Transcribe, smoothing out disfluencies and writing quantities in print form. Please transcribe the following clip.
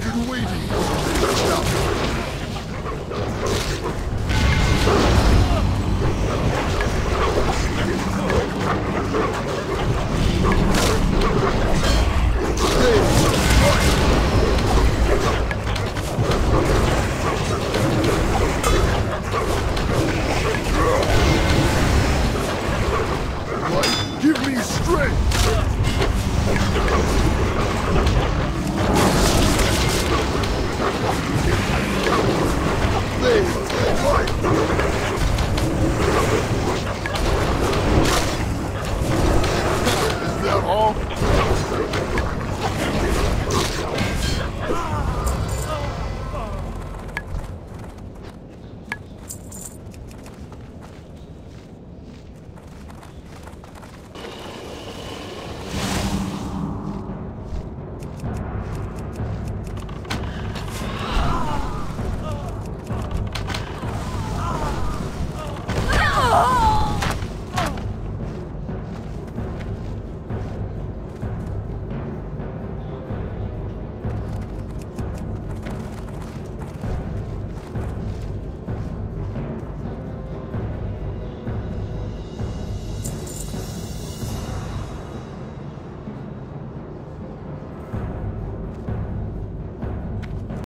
Imagine waiting. Hey.